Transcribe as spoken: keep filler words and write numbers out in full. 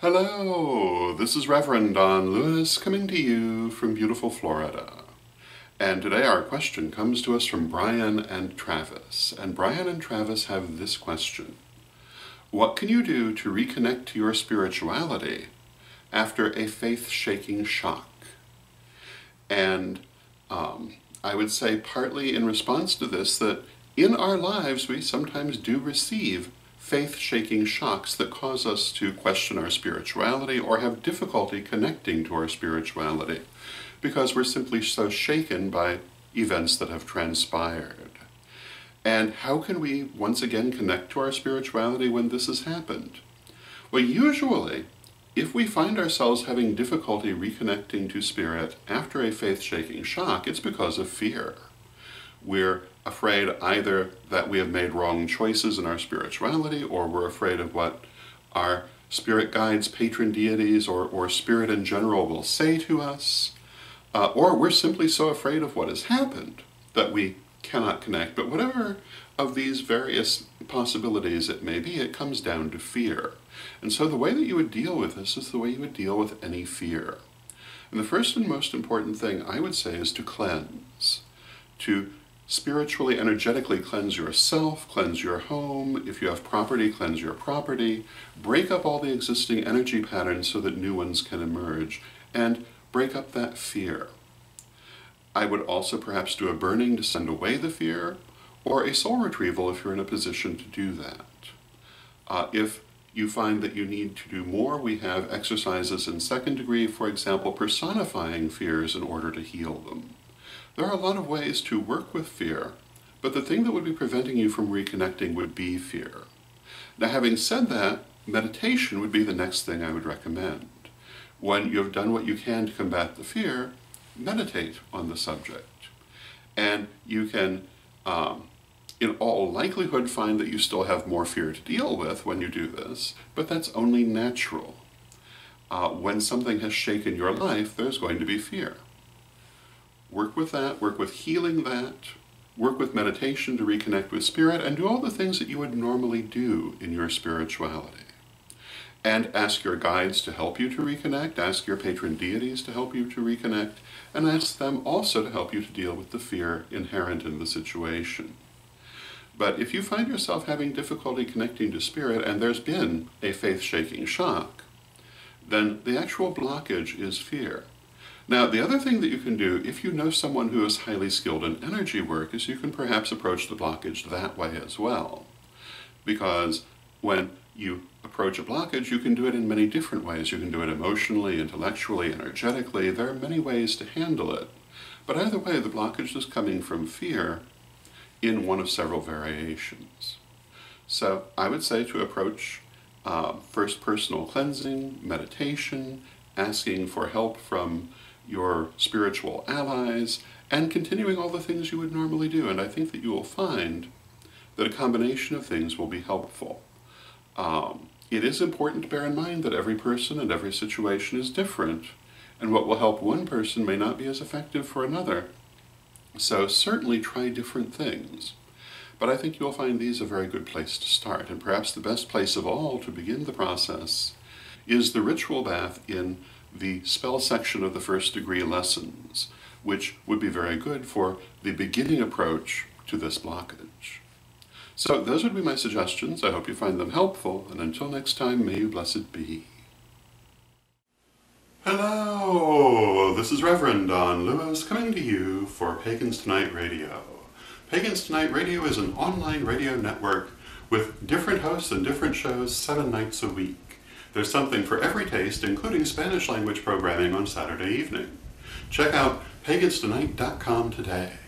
Hello, this is Reverend Don Lewis coming to you from beautiful Florida. And today our question comes to us from Brian and Travis. And Brian and Travis have this question. What can you do to reconnect to your spirituality after a faith-shaking shock? And um, I would say partly in response to this that in our lives we sometimes do receive faith-shaking shocks that cause us to question our spirituality or have difficulty connecting to our spirituality because we're simply so shaken by events that have transpired. And how can we once again connect to our spirituality when this has happened? Well, usually, if we find ourselves having difficulty reconnecting to spirit after a faith-shaking shock, it's because of fear. We're afraid either that we have made wrong choices in our spirituality, or we're afraid of what our spirit guides, patron deities, or, or spirit in general will say to us, uh, or we're simply so afraid of what has happened that we cannot connect. But whatever of these various possibilities it may be, it comes down to fear. And so the way that you would deal with this is the way you would deal with any fear. And the first and most important thing I would say is to cleanse, to spiritually, energetically cleanse yourself, cleanse your home. If you have property, cleanse your property. Break up all the existing energy patterns so that new ones can emerge, and break up that fear. I would also perhaps do a burning to send away the fear, or a soul retrieval if you're in a position to do that. Uh, if you find that you need to do more, we have exercises in second degree, for example, personifying fears in order to heal them. There are a lot of ways to work with fear, but the thing that would be preventing you from reconnecting would be fear. Now, having said that, meditation would be the next thing I would recommend. When you have done what you can to combat the fear, meditate on the subject. And you can, um, in all likelihood, find that you still have more fear to deal with when you do this, but that's only natural. Uh, when something has shaken your life, there's going to be fear. Work with that, work with healing that, work with meditation to reconnect with spirit, and do all the things that you would normally do in your spirituality. And ask your guides to help you to reconnect, ask your patron deities to help you to reconnect, and ask them also to help you to deal with the fear inherent in the situation. But if you find yourself having difficulty connecting to spirit, and there's been a faith-shaking shock, then the actual blockage is fear. Now, the other thing that you can do, if you know someone who is highly skilled in energy work, is you can perhaps approach the blockage that way as well. Because when you approach a blockage, you can do it in many different ways. You can do it emotionally, intellectually, energetically. There are many ways to handle it. But either way, the blockage is coming from fear in one of several variations. So I would say to approach uh, first personal cleansing, meditation, asking for help from your spiritual allies, and continuing all the things you would normally do. And I think that you will find that a combination of things will be helpful. Um, it is important to bear in mind that every person and every situation is different, and what will help one person may not be as effective for another. So certainly try different things. But I think you'll find these a very good place to start, and perhaps the best place of all to begin the process is the ritual bath in the spell section of the first degree lessons, which would be very good for the beginning approach to this blockage. So those would be my suggestions. I hope you find them helpful, and until next time, may you blessed be. Hello, this is Reverend Don Lewis coming to you for Pagans Tonight Radio. Pagans Tonight Radio is an online radio network with different hosts and different shows seven nights a week. There's something for every taste, including Spanish language programming on Saturday evening. Check out pagans tonight dot com today.